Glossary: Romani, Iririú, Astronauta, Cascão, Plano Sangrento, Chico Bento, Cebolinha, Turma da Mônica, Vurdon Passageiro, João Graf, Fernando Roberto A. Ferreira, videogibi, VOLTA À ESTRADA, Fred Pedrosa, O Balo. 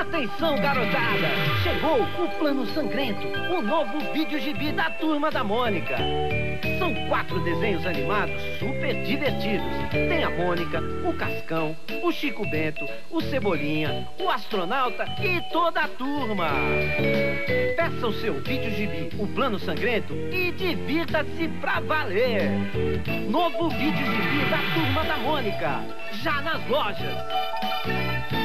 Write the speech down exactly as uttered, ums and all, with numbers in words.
Atenção, garotada! Chegou o Plano Sangrento, o novo videogibi da Turma da Mônica. São quatro desenhos animados super divertidos. Tem a Mônica, o Cascão, o Chico Bento, o Cebolinha, o Astronauta e toda a turma. Peça o seu videogibi, o Plano Sangrento, e divirta-se pra valer. Novo videogibi da Turma da Mônica, já nas lojas.